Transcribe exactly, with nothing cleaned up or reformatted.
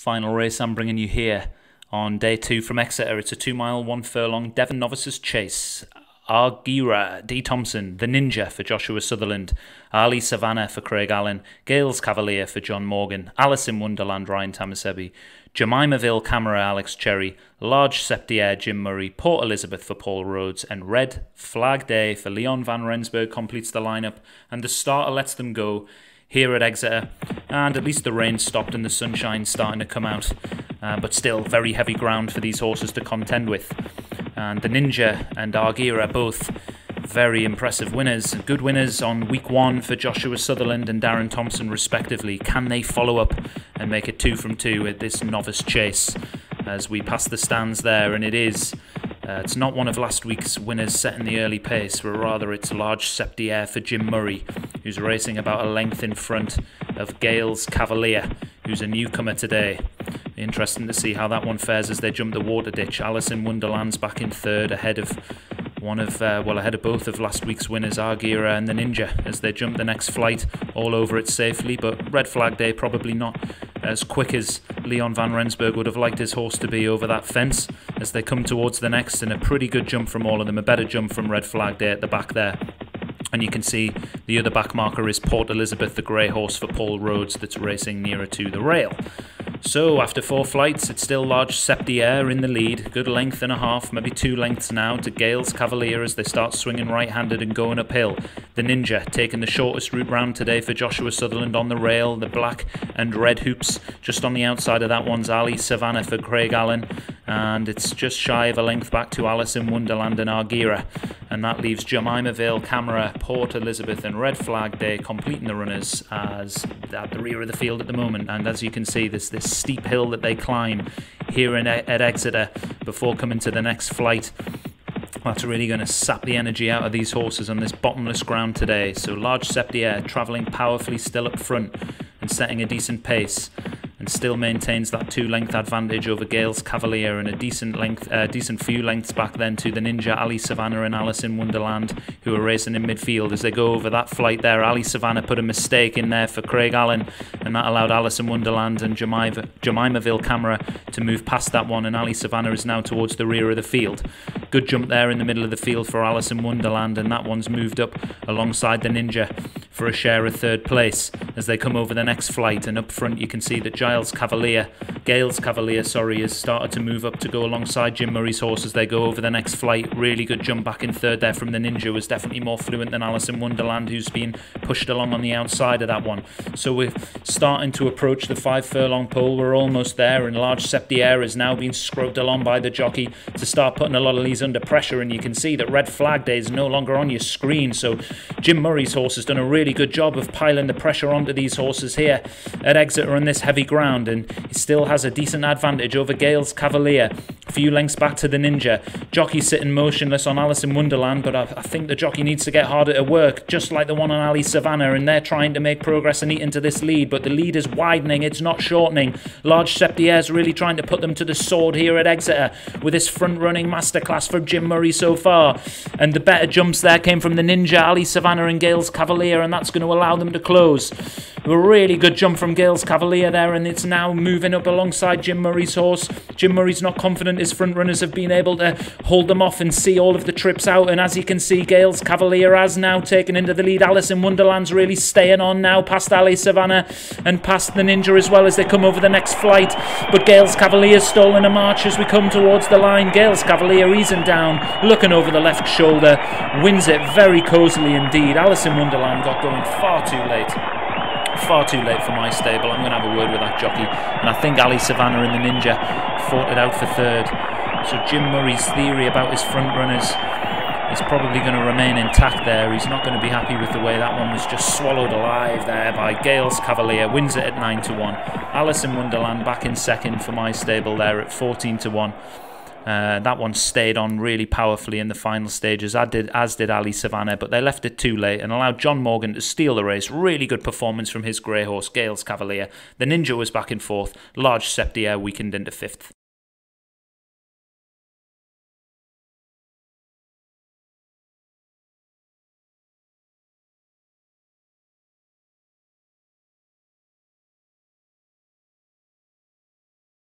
Final race I'm bringing you here on day two from Exeter. It's a two-mile, one-furlong Devon Novices Chase. Argeera D. Thompson, the Ninja for Joshua Sutherland, Ali Savannah for Craig Allen, Gale's Cavalier for John Morgan, Alice in Wonderland, Ryan Tamasebi, Jemimaville Camera, Alex Cherry, Large Septier, Jim Murray, Port Elizabeth for Paul Rhodes, and Red Flag Day for Leon Van Rensburg completes the lineup, and the starter lets them go here at Exeter. And at least the rain stopped and the sunshine's starting to come out, uh, but still very heavy ground for these horses to contend with. And the Ninja and Argeera are both very impressive winners. Good winners on week one for Joshua Sutherland and Darren Thompson respectively. Can they follow up and make it two from two at this novice chase as we pass the stands there? And it is, uh, it's not one of last week's winners set in the early pace, but rather it's Large Septier for Jim Murray, who's racing about a length in front of Gale's Cavalier, who's a newcomer today. Interesting to see how that one fares as they jump the water ditch. Alice in Wonderland's back in third, ahead of one of uh, well ahead of both of last week's winners, Argeera and the Ninja, as they jump the next flight all over it safely. But Red Flag Day probably not as quick as Leon Van Rensburg would have liked his horse to be over that fence as they come towards the next, and a pretty good jump from all of them, a better jump from Red Flag Day at the back there. And you can see the other back marker is Port Elizabeth, the grey horse for Paul Rhodes, that's racing nearer to the rail. So after four flights, it's still Large Septier in the lead. Good length and a half, maybe two lengths now to Gale's Cavalier as they start swinging right-handed and going uphill. The Ninja taking the shortest route round today for Joshua Sutherland on the rail. The black and red hoops just on the outside of that one's Ali Savannah for Craig Allen. And it's just shy of a length back to Alice in Wonderland and Argeera. And that leaves Jemimaville Camera, Port Elizabeth and Red Flag Day completing the runners as at the rear of the field at the moment. And as you can see, there's this steep hill that they climb here in, at Exeter before coming to the next flight. That's really going to sap the energy out of these horses on this bottomless ground today. So Large Septier travelling powerfully still up front and setting a decent pace, and still maintains that two-length advantage over Gale's Cavalier, and a decent length, uh, decent few lengths back then to the Ninja, Ali Savannah and Alice in Wonderland, who are racing in midfield as they go over that flight there. Ali Savannah put a mistake in there for Craig Allen, and that allowed Alice in Wonderland and Jemimaville Camera to move past that one, and Ali Savannah is now towards the rear of the field. Good jump there in the middle of the field for Alice in Wonderland, and that one's moved up alongside the Ninja for a share of third place as they come over the next flight. And up front you can see that Giles Cavalier, Gale's Cavalier, sorry, has started to move up to go alongside Jim Murray's horse as they go over the next flight. Really good jump back in third there from the Ninja, was definitely more fluent than Alice in Wonderland, who's been pushed along on the outside of that one. So we're starting to approach the five furlong pole. We're almost there, and Large Septier has now been scrubbed along by the jockey to start putting a lot of these under pressure. And you can see that Red Flag Day is no longer on your screen, so Jim Murray's horse has done a really good job of piling the pressure onto these horses here at Exeter on this heavy ground, and he still has a decent advantage over Gale's Cavalier, a few lengths back to the Ninja. Jockey sitting motionless on Alice in Wonderland, but I, I think the jockey needs to get harder at work, just like the one on Ali Savannah, and they're trying to make progress and eat into this lead, but the lead is widening, it's not shortening. Large Septier's really trying to put them to the sword here at Exeter with this front-running masterclass from Jim Murray so far, and the better jumps there came from the Ninja, Ali Savannah and Gale's Cavalier, and that's going to allow them to close. A really good jump from Gale's Cavalier there, and it's now moving up alongside Jim Murray's horse. Jim Murray's not confident his front runners have been able to hold them off and see all of the trips out, and as you can see, Gale's Cavalier has now taken into the lead. Alice in Wonderland's really staying on now, past Ali Savannah and past the Ninja as well as they come over the next flight, but Gale's Cavalier's stolen a march as we come towards the line. Gale's Cavalier easing down, looking over the left shoulder, wins it very cosily indeed. Alice in Wonderland got going far too late. Far too late for my stable. I'm going to have a word with that jockey, and I think Ali Savannah and the Ninja fought it out for third. So Jim Murray's theory about his front runners is probably going to remain intact there. He's not going to be happy with the way that one was just swallowed alive there by Gale's Cavalier. Wins it at nine to one. Alice in Wonderland back in second for my stable there at fourteen to one. Uh, that one stayed on really powerfully in the final stages, as did, as did Ali Savannah, but they left it too late and allowed John Morgan to steal the race. Really good performance from his grey horse, Gale's Cavalier. The Ninja was back in fourth. Large Septier weakened into fifth.